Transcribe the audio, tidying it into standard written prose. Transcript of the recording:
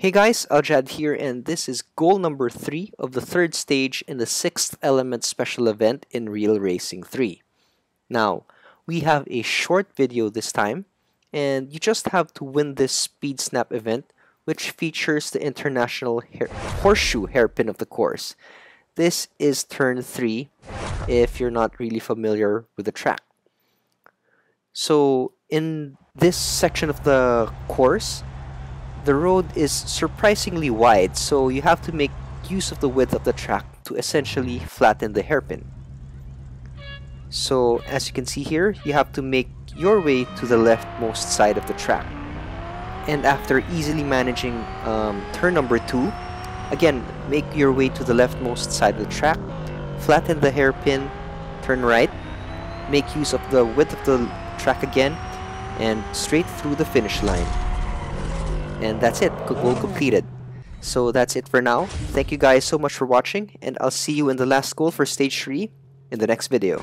Hey guys, Aljad here, and this is goal number 3 of the third stage in the 6th element special event in Real Racing 3. Now, we have a short video this time, and you just have to win this speed snap event, which features the international horseshoe hairpin of the course. This is turn 3, if you're not really familiar with the track. So, in this section of the course, the road is surprisingly wide, so you have to make use of the width of the track to essentially flatten the hairpin. So as you can see here, you have to make your way to the leftmost side of the track. And after easily managing turn number 2, again, make your way to the leftmost side of the track, flatten the hairpin, turn right, make use of the width of the track again, and straight through the finish line. And that's it, goal completed. So that's it for now. Thank you guys so much for watching, and I'll see you in the last goal for stage 3 in the next video.